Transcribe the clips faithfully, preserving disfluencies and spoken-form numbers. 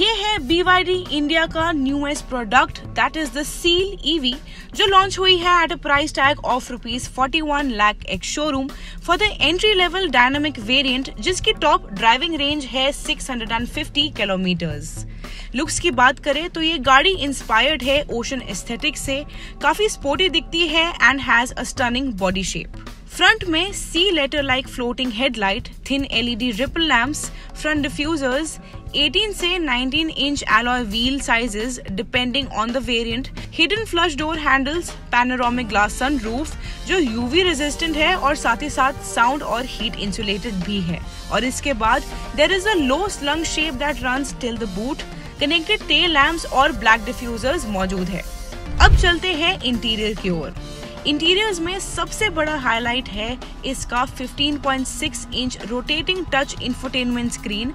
ये है B Y D India का newest product that is the Seal EV जो लॉन्च हुई है at a price tag of rupees forty one lakh ex showroom for the entry level dynamic variant जिसकी top driving range है six hundred fifty kilometres. Looks की बात करें तो ये गाड़ी इंस्पायर्ड है ओशन एस्थेटिक से, काफी स्पोर्टी दिखती है and has a stunning body shape. Front में C letter like floating headlight, thin LED ripple lamps, front diffusers, eighteen से nineteen inch alloy wheel sizes depending on the variant, hidden flush door handles, panoramic glass sunroof जो UV resistant है और साथ ही साथ sound और heat insulated भी है। और इसके बाद there is a low slung shape that runs till the boot, connected tail lamps और ब्लैक डिफ्यूजर्स मौजूद है। अब चलते हैं इंटीरियर की ओर। इंटीरियर्स में सबसे बड़ा हाईलाइट है इसका fifteen point six inch rotating touch infotainment screen,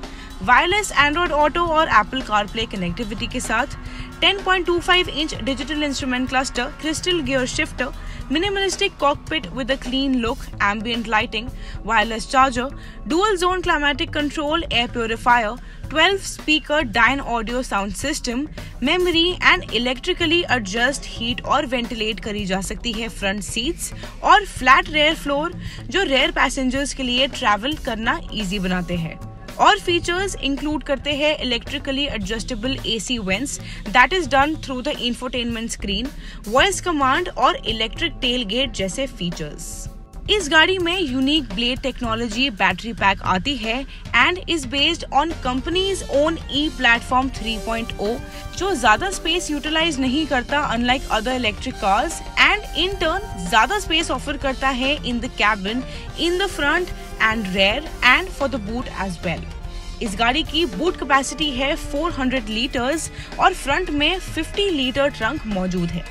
wireless Android Auto और एप्पल कारप्ले कनेक्टिविटी के साथ, ten point two five inch digital instrument cluster, crystal gear shifter, minimalistic cockpit with a clean look, ambient lighting, wireless charger, dual zone climatic control, air purifier, twelve speaker Dynaudio sound system, memory and electrically adjust heat और ventilate करी जा सकती है front seats, और flat rear floor जो rear passengers के लिए travel करना इजी बनाते हैं। और फीचर्स इंक्लूड करते हैं electrically adjustable AC vents that is done through the infotainment screen, voice command और इलेक्ट्रिक टेल गेट जैसे फीचर्स। इस गाड़ी में unique blade technology battery pack आती है and is based on company's own e platform three point O जो ज्यादा space utilize नहीं करता unlike other electric cars, and in turn ज्यादा स्पेस ऑफर करता है in the cabin, in the front and rare and for the boot as well. इस गाड़ी की बूट कैपेसिटी है फोर हंड्रेड लीटर्स और फ्रंट में फिफ्टी लीटर ट्रंक मौजूद है।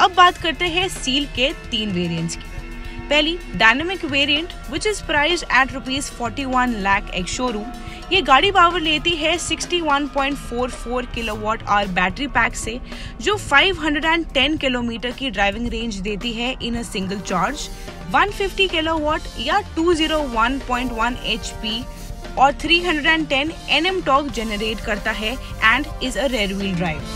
अब बात करते हैं सील के तीन वेरिएंट्स की। पहली dynamic variant which is priced at rupees forty one lakh ex showroom, ये गाड़ी पावर लेती है sixty one point four four kilowatt hour battery pack से जो फाइव हंड्रेड टेन किलोमीटर की ड्राइविंग रेंज देती है in a single charge, one fifty kilowatt या two zero one point one H P और three hundred ten N M torque generate करता है and is a rear wheel drive.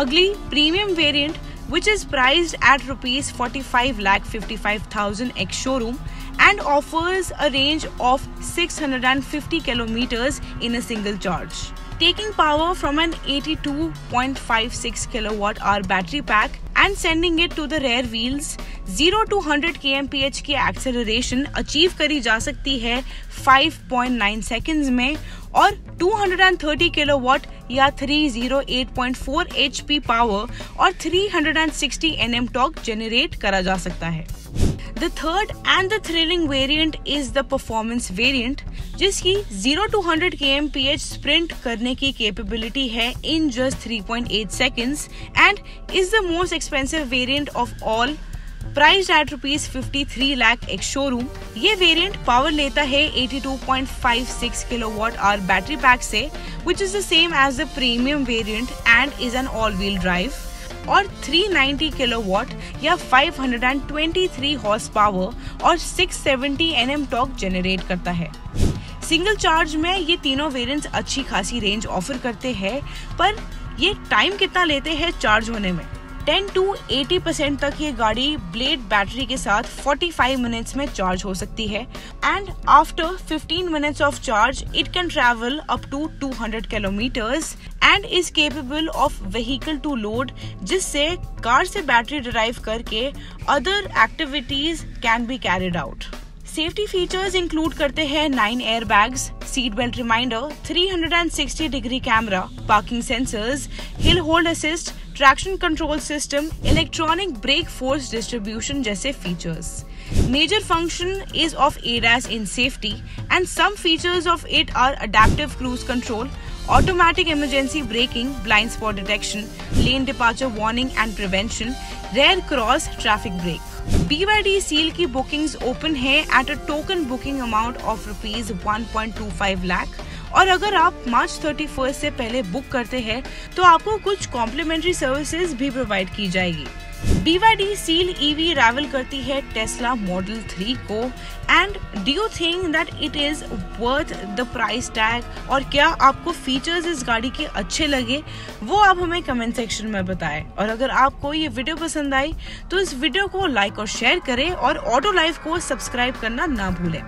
अगली premium variant which is priced at rupees forty-five lakh fifty-five thousand ex showroom and offers a range of six hundred fifty kilometers in a single charge, taking power from an eighty-two point five six kilowatt hour battery pack and sending it to the rear wheels. zero to one hundred kilometers per hour की acceleration achieve करी जा सकती है five point nine seconds में और two hundred thirty kilowatt या three zero eight point four H P power और three hundred sixty N M torque generate करा जा सकता है। The third and the thrilling variant is the performance variant, जिसकी zero to one hundred kilometers per hour sprint करने की capability है in just three point eight seconds and is the most expensive variant of all, priced at rupees fifty-three lakh ex showroom. ये variant power लेता है eighty-two point five six kilowatt hour battery pack से, which is the same as the premium variant and is an all-wheel drive, और three hundred ninety kilowatt या five hundred twenty three horsepower और six seventy N M torque generate करता है। Single charge में ये तीनों variants अच्छी खासी रेंज ऑफर करते हैं, पर ये टाइम कितना लेते हैं चार्ज होने में? टेन टू एटी परसेंट तक ये गाड़ी ब्लेड बैटरी के साथ forty-five मिनट्स में चार्ज हो सकती है and after fifteen minutes of charge it can travel up to two hundred kilometres and is capable of vehicle to load, जिससे कार से बैटरी डिराइव करके other activities can be carried out. Safety features include करते हैं nine airbags, seat belt reminder, three sixty degree camera, parking sensors, hill hold assist, traction control system, electronic brake force distribution जैसे features. Major function is of ADAS in safety and some features of it are adaptive cruise control, automatic emergency braking, blind spot detection, lane departure warning and prevention, rear cross traffic brake. B Y D Seal की bookings open है at a token booking amount of rupees one point two five lakh और अगर आप March thirty first से पहले book करते हैं तो आपको कुछ कॉम्प्लीमेंट्री सर्विसेज भी प्रोवाइड की जाएगी। B Y D Seal E V rival करती है Tesla Model three को, and do you think that it is worth the price tag? और क्या आपको फीचर्स इस गाड़ी के अच्छे लगे, वो आप हमें कमेंट सेक्शन में बताएं। और अगर आपको ये वीडियो पसंद आई तो इस वीडियो को लाइक और शेयर करें और ऑटो लाइव को सब्सक्राइब करना ना भूलें।